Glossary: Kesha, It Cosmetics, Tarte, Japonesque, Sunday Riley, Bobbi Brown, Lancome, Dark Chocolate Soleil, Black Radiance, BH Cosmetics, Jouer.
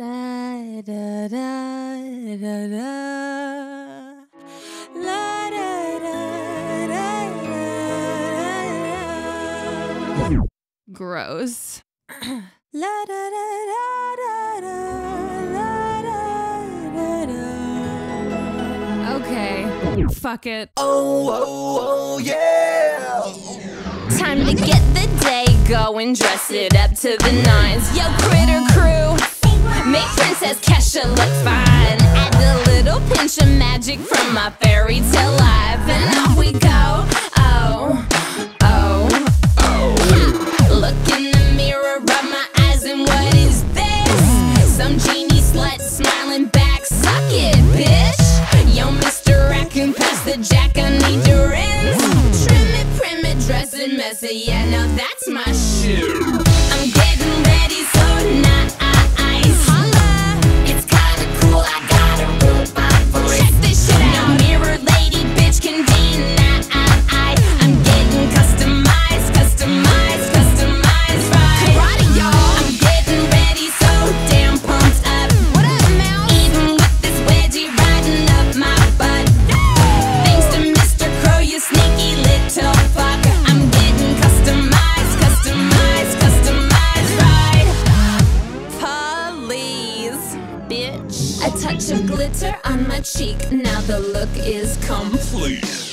La da da da da. La da da da da. Gross. La da da da da da. La da da da. Okay. Fuck it. Oh, oh, oh, yeah. Time to get the day going. Dress it up to the nines. Yo, critter crew. Make Princess Kesha look fine. Add a little pinch of magic from my fairy tale life, and off we go. Oh, oh, oh. Look in the mirror, rub my eyes, and what is this? Some genie slut smiling back. Suck it, bitch. Yo, Mr. Raccoon, pass the jack. I need your rinse. Trim it, dress it, messy. Yeah, now that's my shoe. I'm getting ready, so not. Bitch, a touch of glitter on my cheek. Now the look is complete.